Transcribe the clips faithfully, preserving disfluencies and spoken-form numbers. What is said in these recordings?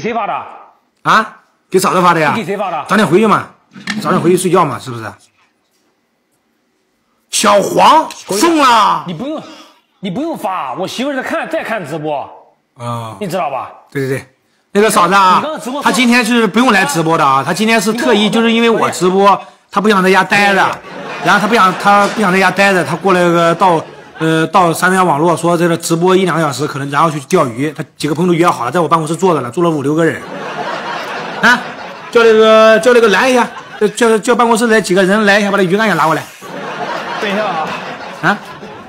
给谁发的？啊，给嫂子发的呀？给谁发的？早点回去嘛，早点回去睡觉嘛，是不是？小黄中了，你不用，你不用发，我媳妇在看，在看直播。啊、嗯，你知道吧？对对对。 那个嫂子啊，她今天是不用来直播的啊，她今天是特意，就是因为我直播，她不想在家待着，然后她不想她不想在家待着，她过来个到呃到三六零网络说这个直播一两个小时，可能然后去钓鱼，她几个朋友约好了，在我办公室坐着了，坐了五六个人，啊，叫那个叫那个拦一下，叫叫办公室来几个人来一下，把那鱼竿也拿过来。等一下啊，啊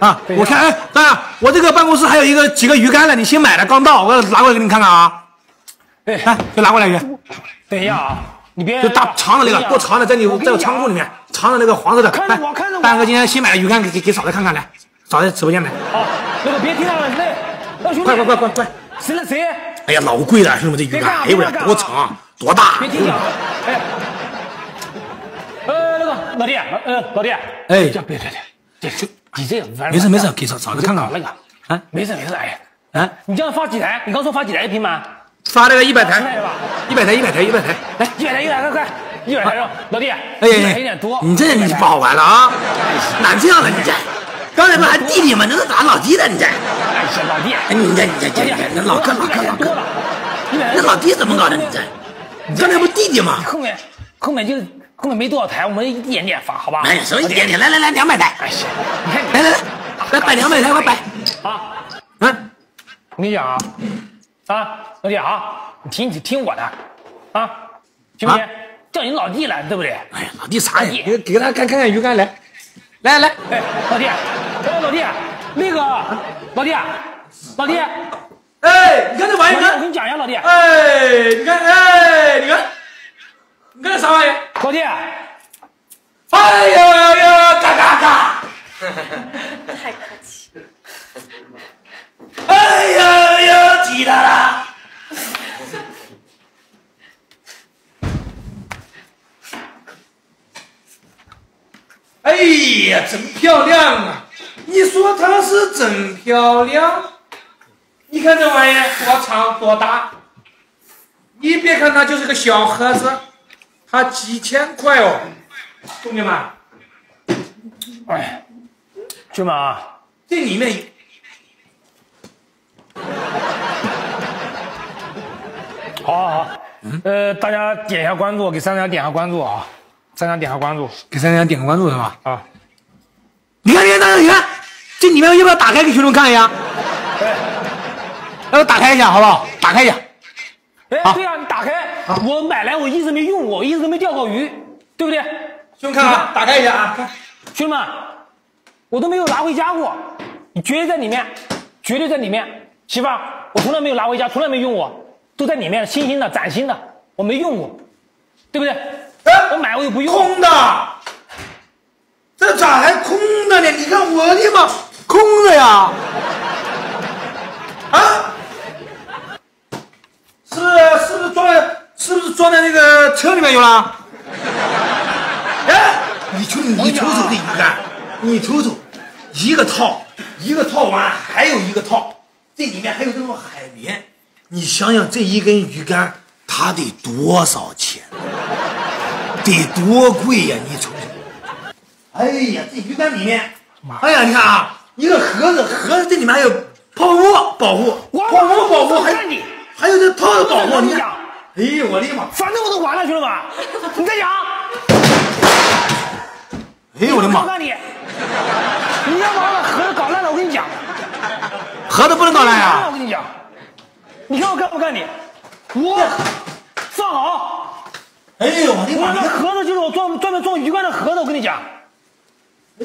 啊，我看哎，大爷，我这个办公室还有一个几个鱼竿了，你新买的刚到，我拿过来给你看看啊。 哎，来，就拿过来鱼。等一下啊，你别就大长的那个，给我长的，在你在我仓库里面，长的那个黄色的。看着我，看着我。大哥今天新买的鱼竿，给给给嫂子看看来，嫂子直播间来。好，那个别听他了，那那兄弟，快快快快快，谁了谁？哎呀，老贵了，兄弟们，这鱼竿，哎呦我的，多长，多大？别听讲，哎，呃，那个老弟，呃，老弟，哎，别别别，这你这玩意没事没事，给嫂嫂子看看那个，啊，没事没事，哎，啊，你这样发几台？你刚说发几台平板？ 发那个一百台，一百台，一百台，一百台，来，一百台，一百台，快快，一百台，老弟，哎呀，有点多，你这你不好玩了啊？哪这样了你这？刚才不还弟弟吗？这是咋老弟的你这？哎呀，老弟，哎你这你这这这这老哥老哥老哥，那老弟怎么搞的你这？你刚才不弟弟吗？后面后面就后面没多少台，我们一点点发好吧？哎呀，什么一点点？来来来，两百台。哎呀，你看，来来来，来摆两百台，快摆。啊，嗯，我跟你讲啊。 啊，老弟啊，你听你听我的，啊，行不行？叫你老弟了，对不对？哎呀，老弟啥呀？给给他看看看鱼竿来，来来，哎，老弟，哎，老弟，那个老弟，老弟，哎，你看这玩意儿，我跟你讲一下，老弟，哎，你看，哎，你看，你看这啥玩意儿？老弟，哎呀呀，嘎嘎嘎，太客气了。 哎呀呀，吉他啦！哎呀，真漂亮啊！你说它是真漂亮？你看这玩意儿多长多大？你别看它就是个小盒子，它几千块哦，兄弟们！哎，兄弟们啊，这里面。 好好好，嗯，呃，大家点一下关注，给三三点下关注啊，三三点下关注，给三三点个关注是吧？啊，你看，你看，大家你看，这里面要不要打开给群众看一下？哎，要不打开一下好不好？打开一下。哎，对呀，你打开。我买来我一直没用过，我一直没钓过鱼，对不对？兄弟看啊，打开一下啊，看，兄弟们，我都没有拿回家过，你绝对在里面，绝对在里面，媳妇，我从来没有拿回家，从来没用过。 都在里面，新新的、崭新的，我没用过，对不对？哎、我买我也不用。空的，这咋还空的呢？你看我的妈，空的呀！啊，是是不是装在是不是装在那个车里面有了？哎，你瞅你瞅瞅这鱼竿，你瞅瞅，一个套一个套完还有一个套，这里面还有这种海绵。 你想想这一根鱼竿，它得多少钱？得多贵呀！你瞅瞅，哎呀，这鱼竿里面，哎呀，你看啊，一个盒子，盒子这里面还有泡沫保护，泡沫保护，还还有这套子保护。你讲，哎呦我的妈！反正我都完了，兄弟们，你再讲。哎呦我的妈！我告诉你，你要把我盒子搞烂了，我跟你讲，盒子不能搞烂呀！我跟你讲。 你看我干不干你？我放好！哎呦我的妈！我那盒子就是我装专门装鱼竿的盒子，我跟你讲。哎，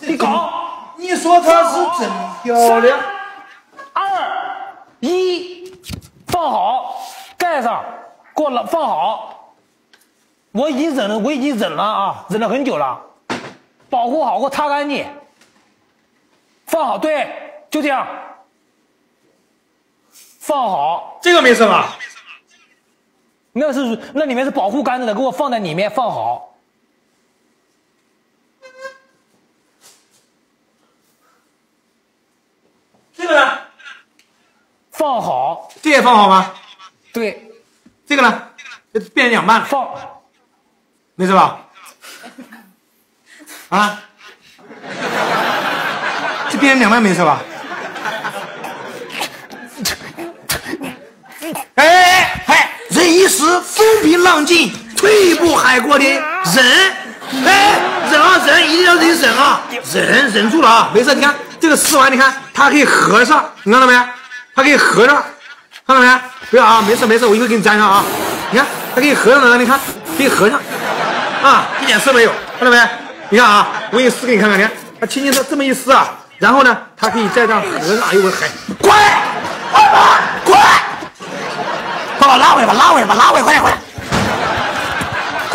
你搞！你说它是真漂亮。二一，放好，盖上，给我了，放好。我已经忍了，我已经忍了啊，忍了很久了。保护好，给我擦干净。放好，对，就这样。 放好，这个没事吧？那是那里面是保护杆子的，给我放在里面放好。这个呢？放好，这也放好吗？对，这个呢，变成两半了，放，没事吧？啊，这变成两半没事吧？哎哎，忍一时风平浪静，退一步海阔天。忍，哎，忍啊忍，一定要自己忍啊，忍忍住了啊，没事。你看这个撕完，你看它可以合上，你看到没？它可以合上，看到没？不要啊，没事没事，我一会给你粘上啊。你看它可以合上的，你看可以合上，啊，一点事没有，看到没？你看啊，我给你撕给你看看，你看它轻轻的这么一撕啊，然后呢，它可以再这样合上，哎呦我嗨，滚！啊，滚！ 把我拉回来，拉回来，拉回来，快点，快点！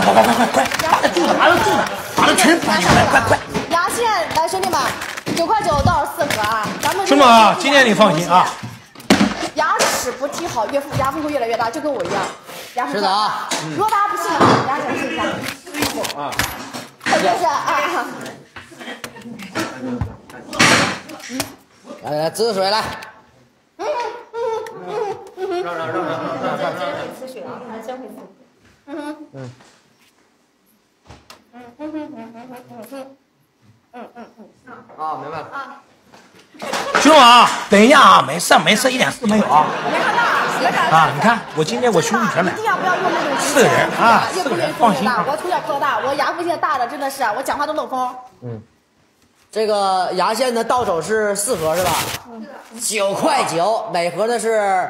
快快快快快！把它住着，把它住着，把它全搬上来，快快！牙线，来，兄弟们，九块九到手四盒啊！咱们兄弟们啊，今天你放心啊。牙齿不剔好，越牙缝会越来越大，就跟我一样。牙齿是的啊。如果大家不信的话，牙齿试一下。啊！是不是啊？来来来，滋水来。嗯嗯嗯。 嗯，让让让让让让，先吃水啊，还是先喝水？嗯嗯嗯嗯嗯嗯嗯嗯嗯嗯啊，明白了啊。兄弟们啊，等一下啊，没事没事，一点事没有啊。别看那，别看啊！你看我今天我兄弟全来，一定要不要用那种四个人啊，四个人放心。我从小到大，我牙缝现在大的真的是，我讲话都漏风。嗯。 这个牙线的到手是四盒是吧？九块九，每盒的是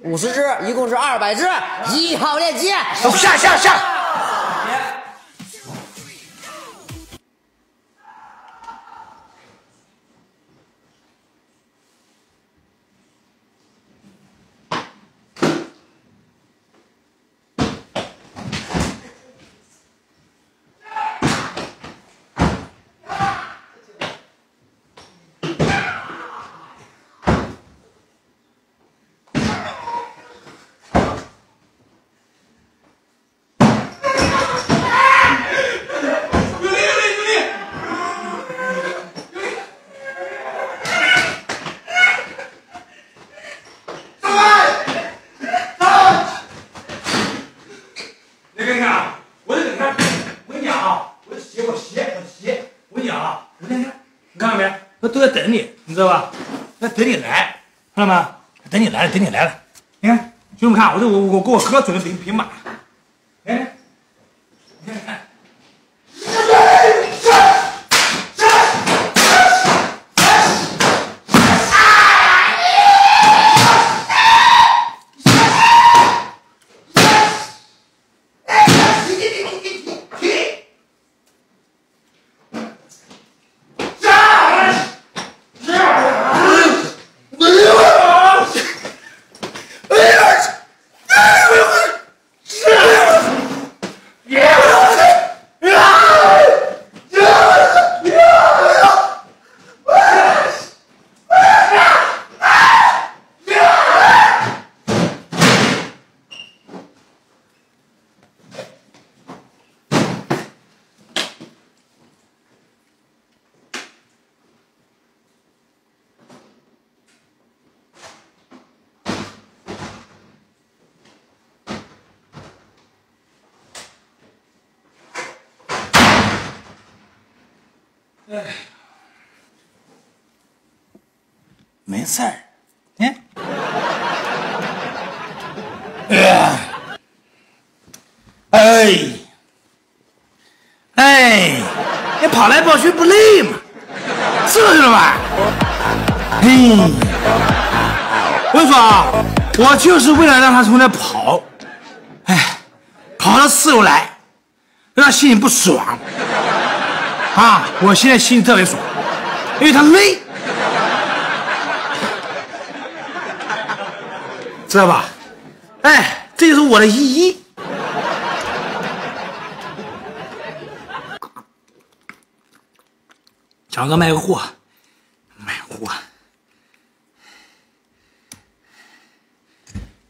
五十支，一共是二百支。一号链接，下下下。都在等你，你知道吧？那等你来，看到吗？等你来了，等你来了。你看，兄弟们看，我这我我给我喝准备平平满。哎，你看看。哎，没事儿，哎，哎，哎，你跑来跑去不累吗？是不是了吧？嘿，我跟你说啊，我就是为了让他从那跑，哎，跑到四楼来，让他心里不爽。 啊！我现在心里特别爽，因为他累，知道吧？哎，这就是我的意义。强哥卖个货，卖个货。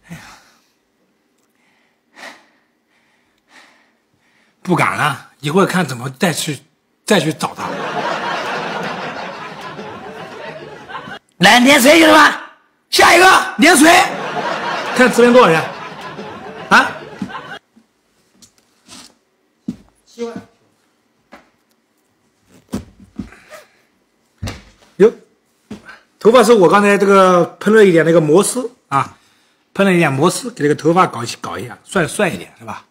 哎呀，不敢了，一会儿看怎么再去。 再去找他，来连锤，兄弟们，下一个连锤，看直播多少人。另外，有头发是我刚才这个喷了一点那个摩丝啊，喷了一点摩丝，给这个头发搞搞一下，帅帅一点是吧？